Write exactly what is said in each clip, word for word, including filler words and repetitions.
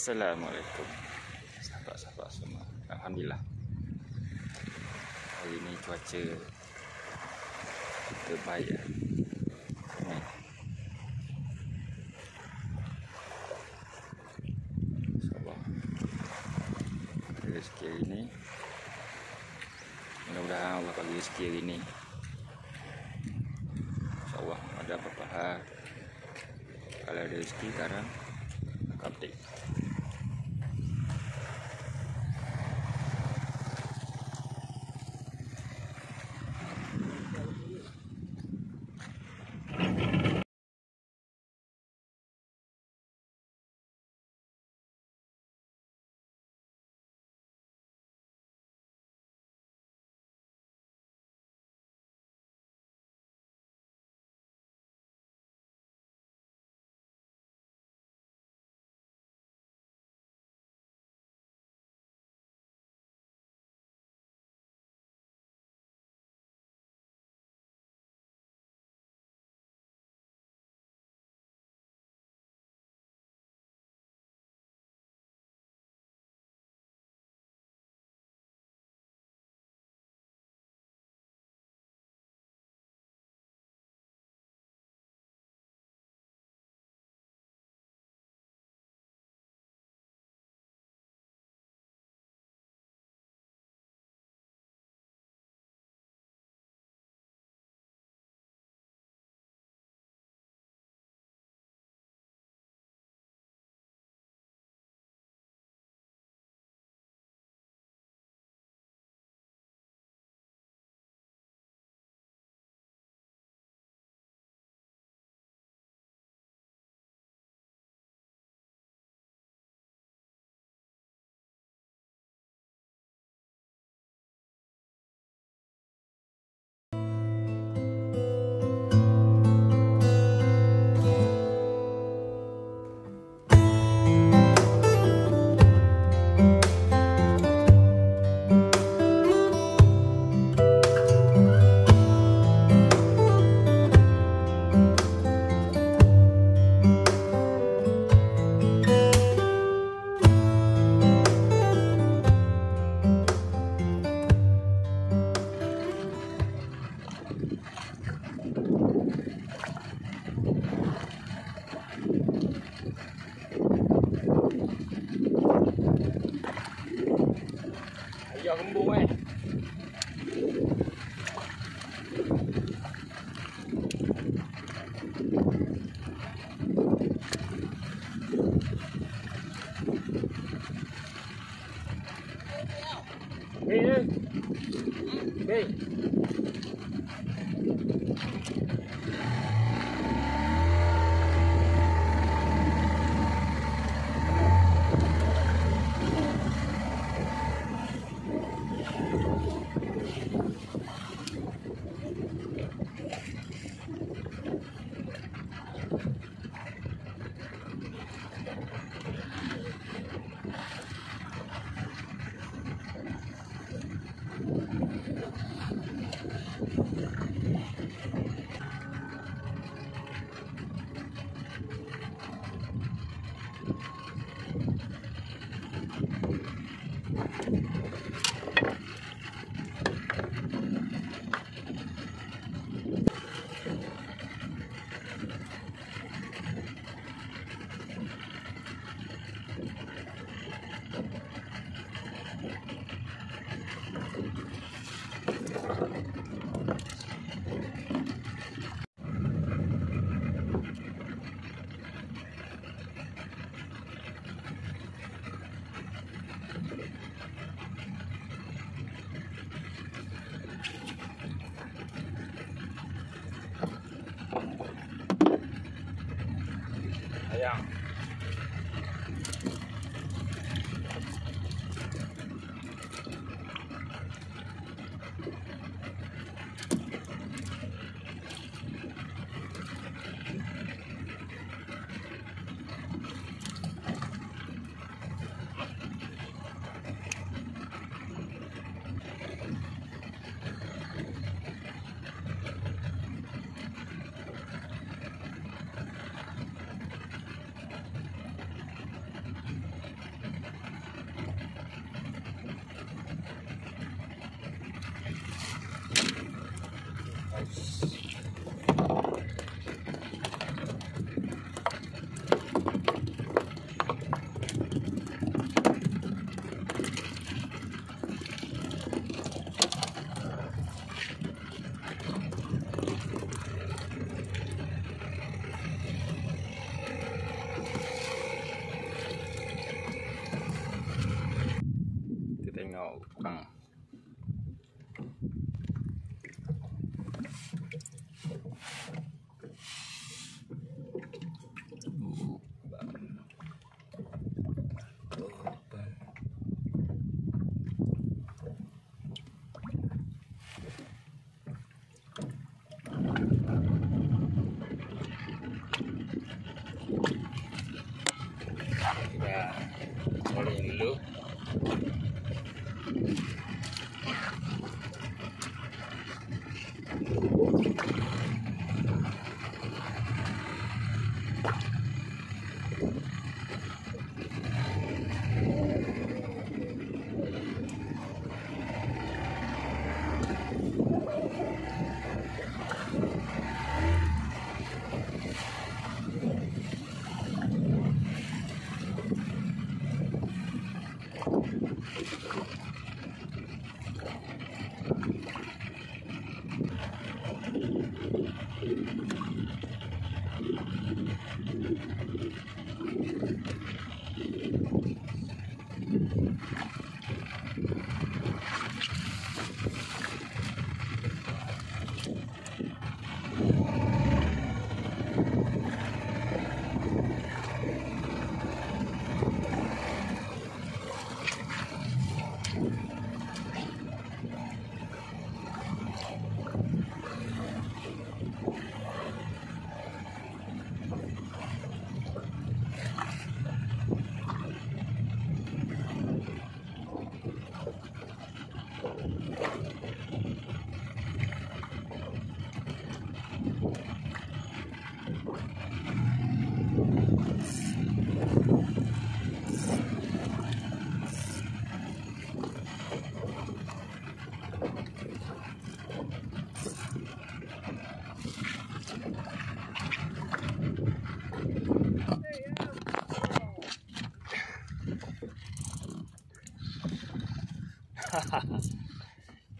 Assalamualaikum sahabat-sahabat semua. Alhamdulillah, hari ini cuaca kita baik. Sabar, rezeki hari ini mudah-mudahan Allah bagi rezeki hari ini. InsyaAllah ada apa-apa hal, kalau ada rezeki sekarang update.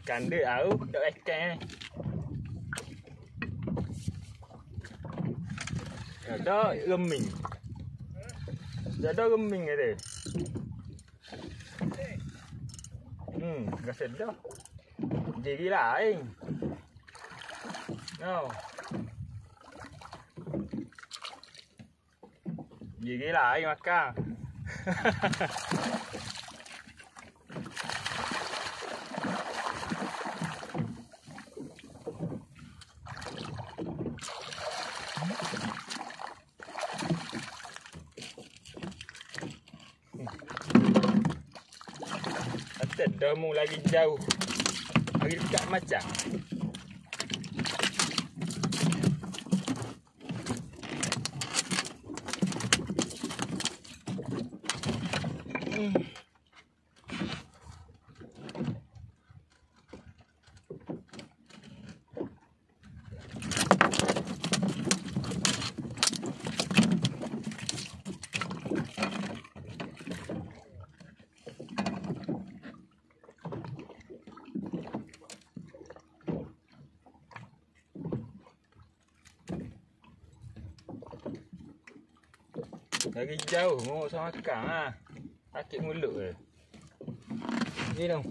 Kan dia tahu tak ikan. Ada reming. Ada reming ada. Hmm, rasa dah. Jadi lain. No. Jadi lain makan. Demu lagi jauh, lagi dekat macam. Hmm. Lagi jauh, mau sama kang ah. Sakit mulut eh. Ni dong.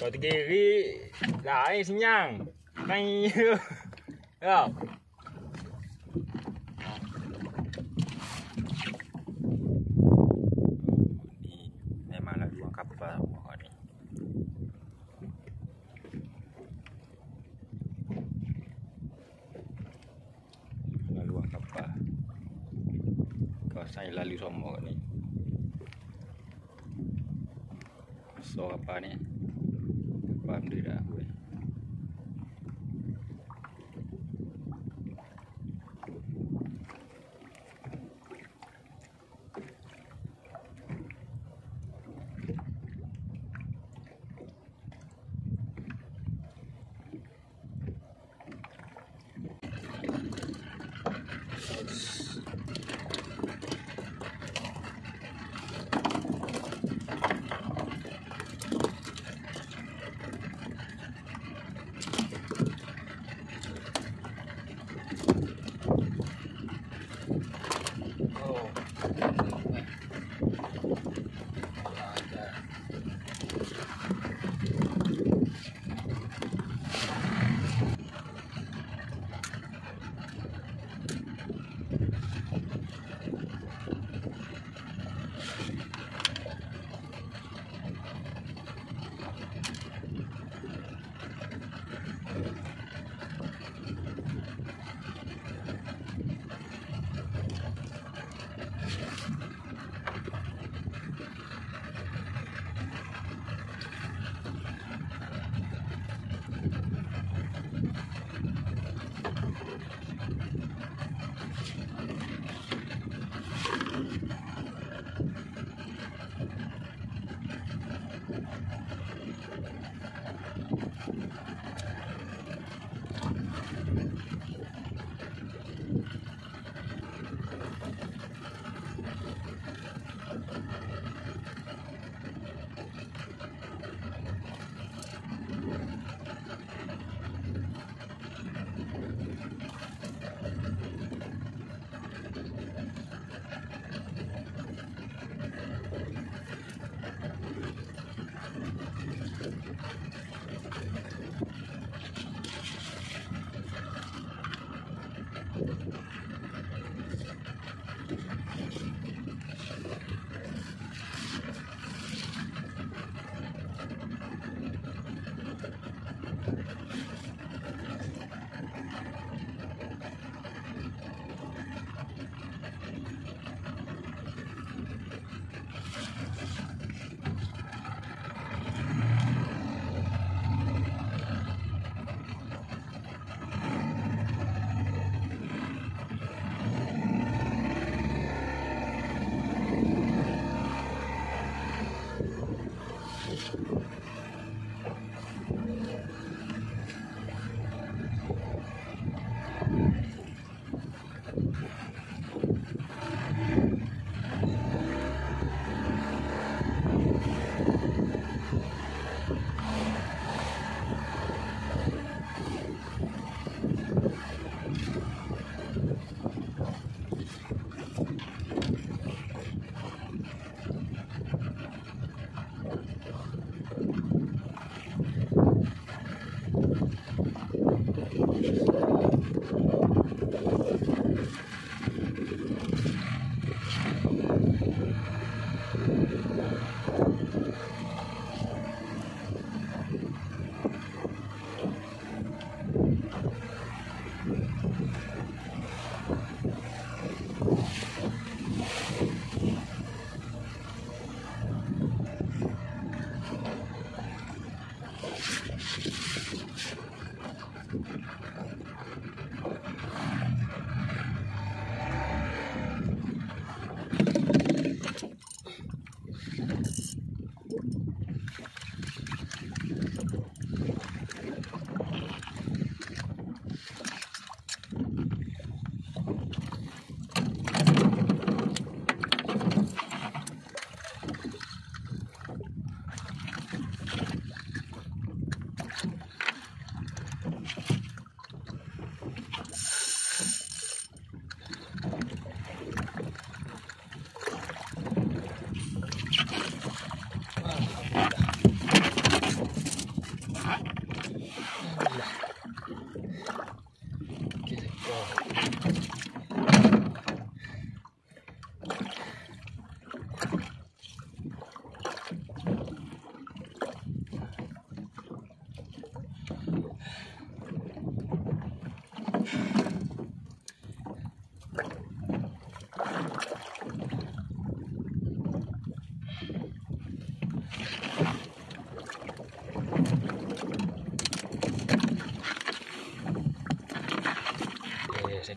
Kau tergeri, lain senyang. Main tu. Tau. Memanglah dua kapal buat ni. Saya lalu semua ni. So apa ni? Apa benda dah?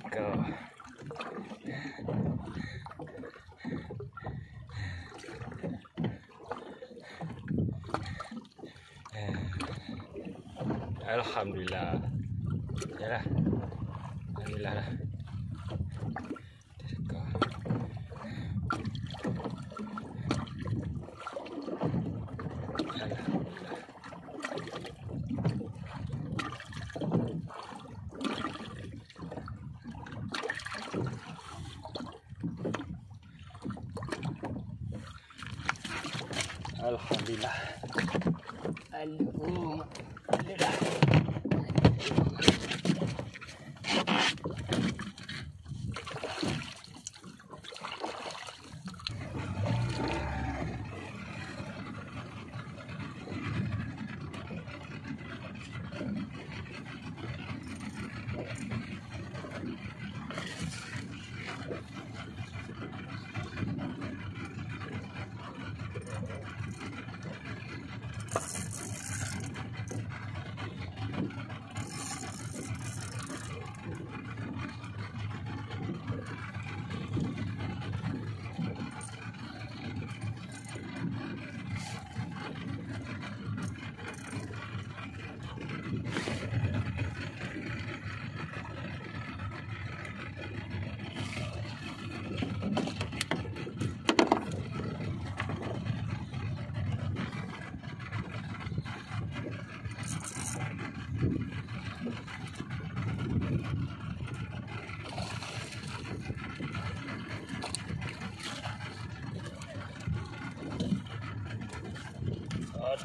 go. Alhamdulillah. Yalah. Alhamdulillah lah. Alhamdulillah. Alhamdulillah.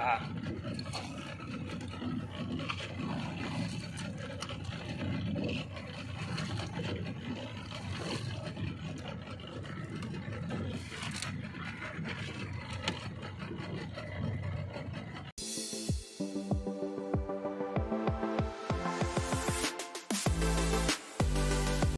Ah.